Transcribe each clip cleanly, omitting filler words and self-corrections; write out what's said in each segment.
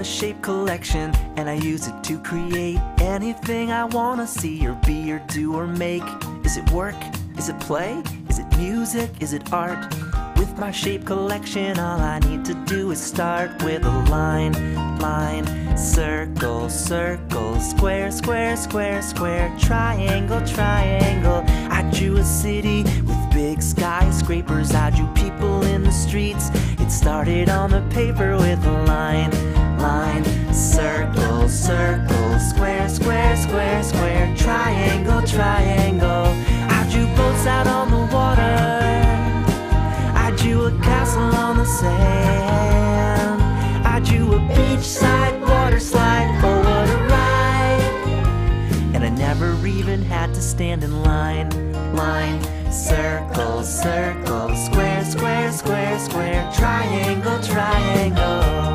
have a shape collection, and I use it to create anything I wanna see or be or do or make. Is it work? Is it play? Is it music? Is it art? With my shape collection, all I need to do is start with a line, line, circle, circle, square, square, square, square, triangle, triangle. I drew a city with big skyscrapers. I drew people in the streets. It started on the paper with a line, line, circle, circle, square, square, square, square, triangle, triangle. I drew boats out on the water. I drew a castle on the sand. I drew a beachside water slide. Oh, what a ride! And I never even had to stand in line, line, circle, circle, square, square, square, square, triangle, triangle.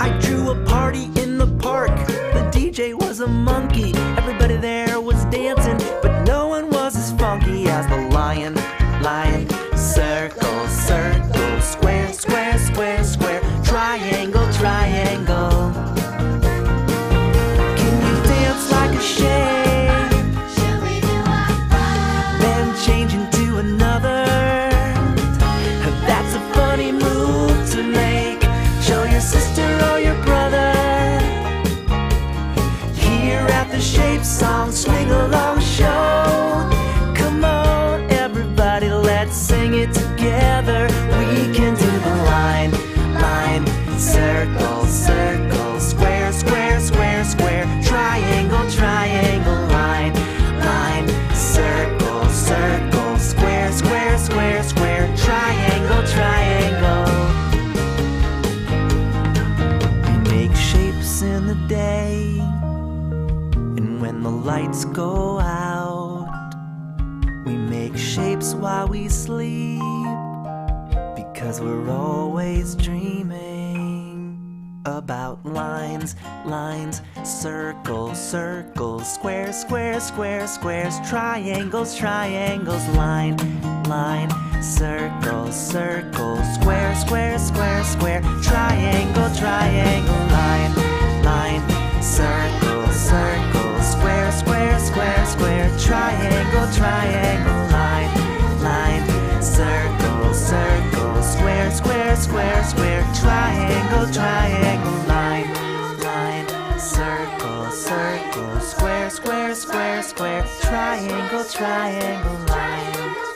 I drew a party in the park. The DJ was a monkey. Everybody there was dancing, but no one was as funky as the lion, lion, circle, circle, square, square, square, square, triangle, triangle. Shade. Shall we do our part? Then change into another. That's a funny move to make. Show your sister or your brother. Here at the Shape Song Swing Along Show. Come on, everybody, let's sing it together. We can do the line, line, circle, circle, square, square, square, square. Triangle, triangle, line, line, circle, circle, square, square, square, square, triangle, triangle. We make shapes in the day, and when the lights go out, we make shapes while we sleep, because we're always dreaming about lines, lines, circle, circle, square, square, square, squares, triangles, triangles, line, line, circle, circle, square, square, square, square, triangle, triangle, line, line, circle, circle, square, square, square, square, triangle, triangle, line, line, circle, circle, square, square, square, square, triangle, triangle, line, line, circle, circle, square, square, square, square, triangle, triangle, line.